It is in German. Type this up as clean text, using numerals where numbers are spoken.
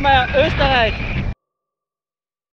Schachermayr, Österreich.